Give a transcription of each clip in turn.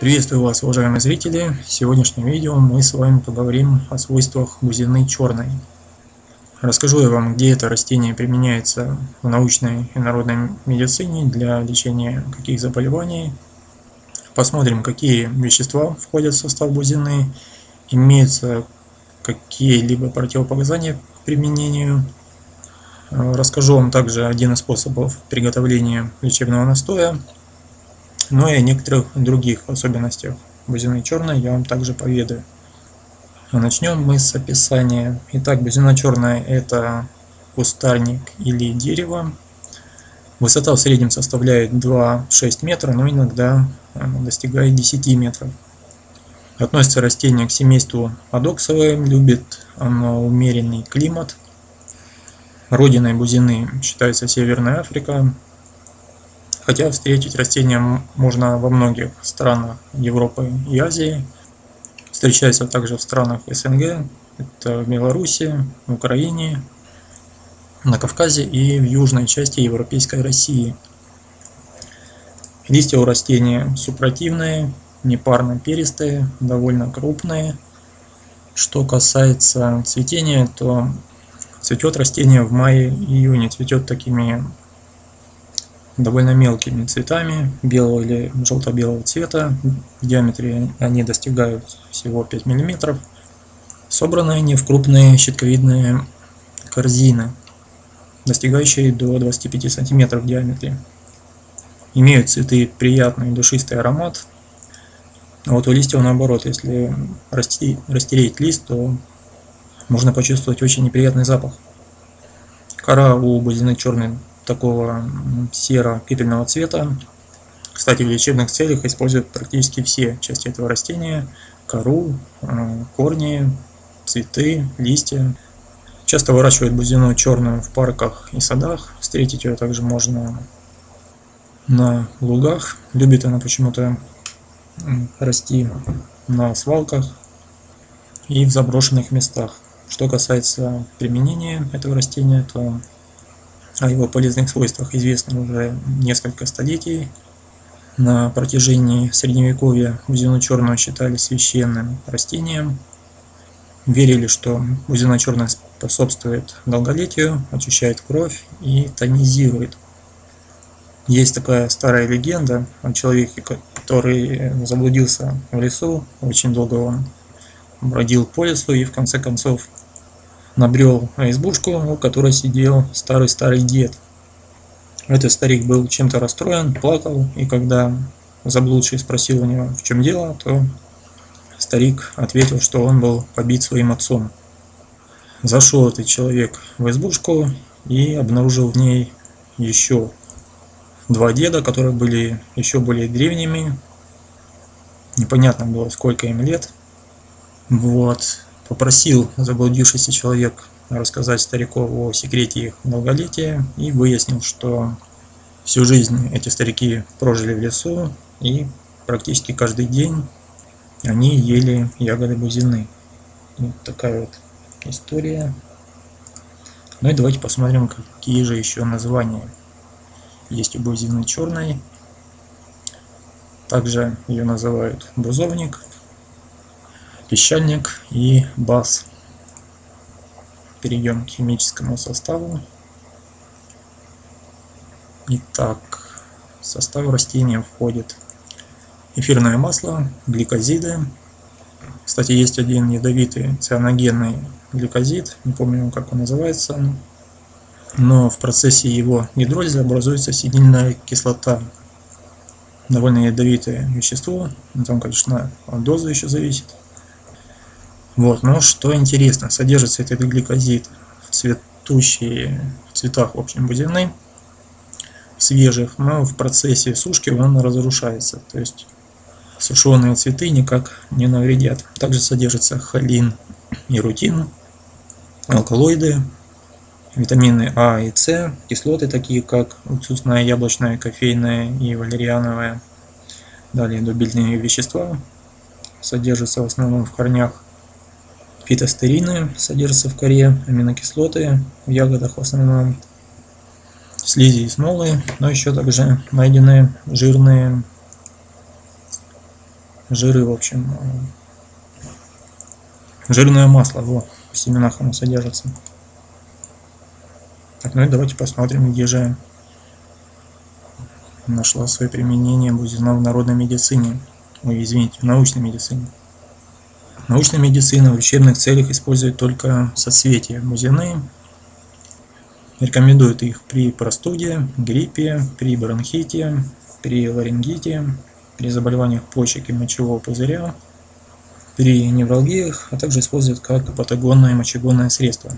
Приветствую вас, уважаемые зрители! В сегодняшнем видео мы с вами поговорим о свойствах бузины черной. Расскажу я вам, где это растение применяется в научной и народной медицине для лечения каких заболеваний. Посмотрим, какие вещества входят в состав бузины, имеются какие-либо противопоказания к применению. Расскажу вам также один из способов приготовления лечебного настоя, но и о некоторых других особенностях бузины черной я вам также поведаю. Начнем мы с описания. Итак, бузина черная — это кустарник или дерево. Высота в среднем составляет 2-6 метра, но иногда достигает 10 метров. Относится растение к семейству адоксовым, любит оно умеренный климат. Родиной бузины считается Северная Африка, хотя встретить растения можно во многих странах Европы и Азии. Встречается также в странах СНГ, это в Беларуси, в Украине, на Кавказе и в южной части европейской России. Листья у растения супротивные, непарно-перистые, довольно крупные. Что касается цветения, то цветет растение в мае-июне, цветет такими довольно мелкими цветами белого или желто-белого цвета, в диаметре они достигают всего 5 мм. Собраны они в крупные щитковидные корзины, достигающие до 25 см в диаметре. Имеют цветы приятный душистый аромат. А вот у листьев наоборот, если растереть лист, то можно почувствовать очень неприятный запах. Кора у бузины черной такого серо-пепельного цвета. Кстати, в лечебных целях используют практически все части этого растения: кору, корни, цветы, листья. Часто выращивают бузину черную в парках и садах. Встретить ее также можно на лугах. Любит она почему-то расти на свалках и в заброшенных местах. Что касается применения этого растения, то о его полезных свойствах известно уже несколько столетий. На протяжении средневековья бузину черную считали священным растением. Верили, что бузина черная способствует долголетию, очищает кровь и тонизирует. Есть такая старая легенда о человеке, который заблудился в лесу, очень долго он бродил по лесу и в конце концов набрел на избушку, у которой сидел старый дед. Этот старик был чем-то расстроен, плакал, и когда заблудший спросил у него, в чем дело, то старик ответил, что он был побит своим отцом. Зашел этот человек в избушку и обнаружил в ней еще два деда, которые были еще более древними. Непонятно было, сколько им лет. Вот. Попросил заблудившийся человек рассказать старикову о секрете их долголетия и выяснил, что всю жизнь эти старики прожили в лесу и практически каждый день они ели ягоды бузины. Вот такая вот история. Ну и давайте посмотрим, какие же еще названия есть у бузины черной. Также ее называют бузовник, песчаник и бас. Перейдем к химическому составу. Итак, в состав растения входит эфирное масло, гликозиды. Кстати, есть один ядовитый цианогенный гликозид, не помню, как он называется, но в процессе его гидролиза образуется синильная кислота. Довольно ядовитое вещество, там, конечно, доза еще зависит. Вот, но что интересно, содержится этот гликозид в цветах, в общем, бузины, свежих, но в процессе сушки он разрушается, то есть сушеные цветы никак не навредят. Также содержится холин и рутин, алкалоиды, витамины А и С, кислоты такие как уксусная, яблочная, кофейная и валериановая, далее дубильные вещества, содержатся в основном в корнях. Фитостерины содержатся в коре, аминокислоты в ягодах в основном, слизи и смолы, но еще также найдены жирные жиры, в общем, жирное масло, вот, в семенах оно содержится. Так, ну и давайте посмотрим, где же нашла свое применение бузина в народной медицине. Ой, извините, в научной медицине. Научная медицина в учебных целях использует только соцветия бузины. Рекомендуют их при простуде, гриппе, при бронхите, при ларингите, при заболеваниях почек и мочевого пузыря, при невралгиях, а также используют как патогонное и мочегонное средство.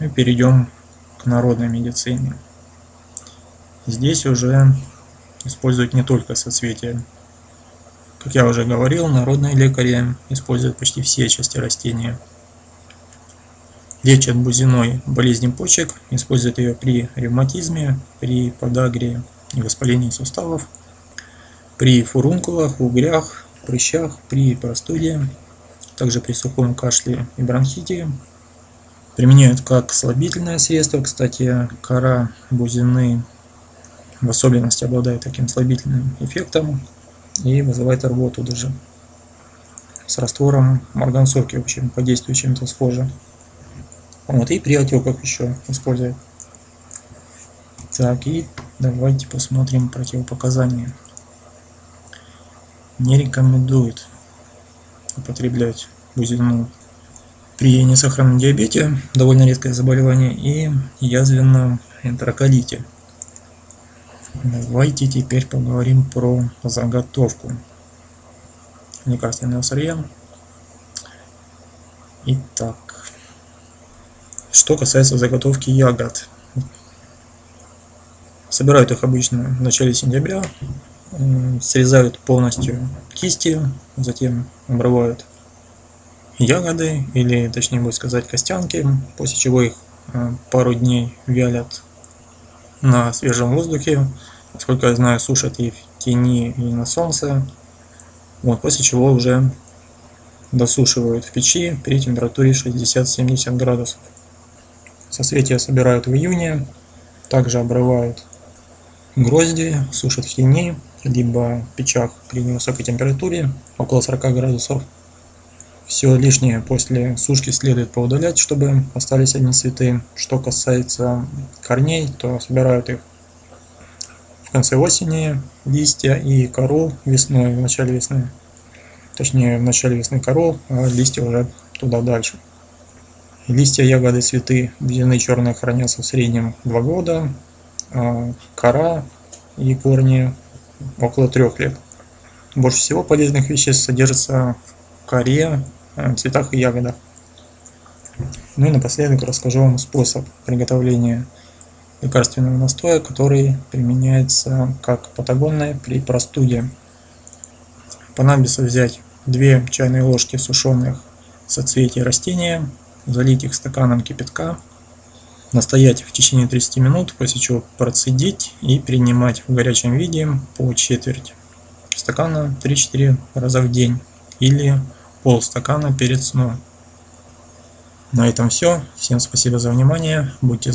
И перейдем к народной медицине. Здесь уже используют не только соцветия. Как я уже говорил, народные лекари используют почти все части растения. Лечат бузиной болезнь почек, используют ее при ревматизме, при подагре и воспалении суставов, при фурункулах, угрях, прыщах, при простуде, также при сухом кашле и бронхите. Применяют как слабительное средство, кстати, кора бузины в особенности обладает таким слабительным эффектом и вызывает рвоту даже. С раствором марганцовки, в общем, по действию чем-то схоже. Вот, и при отеках еще используют. Так, и давайте посмотрим противопоказания. Не рекомендует употреблять бузину при несахарном диабете, довольно редкое заболевание, и язвенном энтероколите. Давайте теперь поговорим про заготовку лекарственного сырья. Итак, что касается заготовки ягод. Собирают их обычно в начале сентября, срезают полностью кисти, затем обрывают ягоды, или точнее будет сказать костянки, после чего их пару дней вялят на свежем воздухе, насколько я знаю, сушат и в тени, и на солнце. Вот, после чего уже досушивают в печи при температуре 60-70 градусов. Соцветия собирают в июне, также обрывают грозди, сушат в тени, либо в печах при невысокой температуре, около 40 градусов. Все лишнее после сушки следует поудалять, чтобы остались одни цветы. Что касается корней, то собирают их в конце осени, листья и кору весной, в начале весны. Точнее, в начале весны кору, а листья уже туда дальше. Листья, ягоды, цветы бузины черные хранятся в среднем 2 года, а кора и корни около 3 лет. Больше всего полезных веществ содержится в коре, цветах и ягодах. Ну и напоследок расскажу вам способ приготовления лекарственного настоя, который применяется как патагонное при простуде. Понадобится взять 2 чайные ложки сушеных соцветий растения, залить их стаканом кипятка, настоять в течение 30 минут, после чего процедить и принимать в горячем виде по четверть стакана 3-4 раза в день или полстакана перед сном. На этом все. Всем спасибо за внимание. Будьте здоровы.